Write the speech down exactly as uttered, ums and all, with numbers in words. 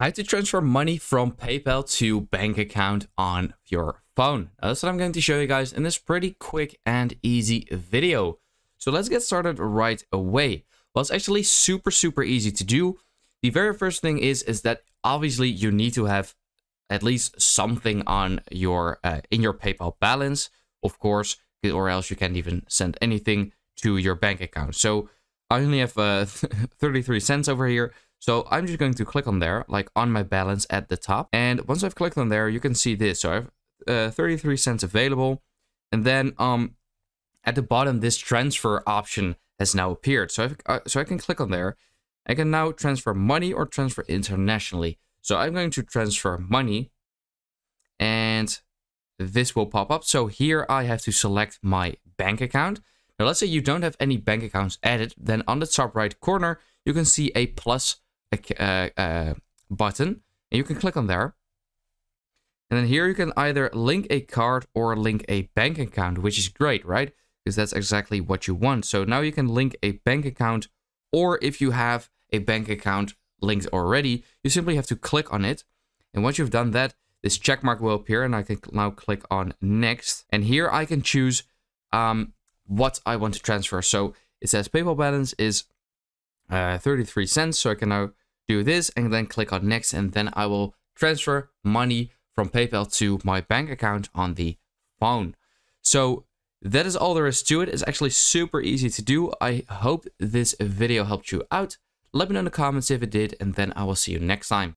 How to transfer money from PayPal to bank account on your phone. That's what I'm going to show you guys in this pretty quick and easy video. So let's get started right away. Well, it's actually super, super easy to do. The very first thing is, is that obviously you need to have at least something on your uh, in your PayPal balance, of course, or else you can't even send anything to your bank account. So I only have uh, thirty-three cents over here. So I'm just going to click on there, like on my balance at the top. And once I've clicked on there, you can see this. So I have uh, thirty-three cents available. And then um, at the bottom, this transfer option has now appeared. So, I've, uh, so I can click on there. I can now transfer money or transfer internationally. So I'm going to transfer money. And this will pop up. So here I have to select my bank account. Now, let's say you don't have any bank accounts added. Then on the top right corner, you can see a plus Uh, uh, button, and you can click on there. And then here you can either link a card or link a bank account, which is great, right? Because that's exactly what you want. So now you can link a bank account, or if you have a bank account linked already, you simply have to click on it. And once you've done that, this check mark will appear, and I can now click on next. And here I can choose um, what I want to transfer. So it says PayPal balance is Uh, thirty-three cents, so I can now do this and then click on next, and then I will transfer money from PayPal to my bank account on the phone. So that is all there is to it. It's actually super easy to do. I hope this video helped you out. Let me know in the comments if it did, and then I will see you next time.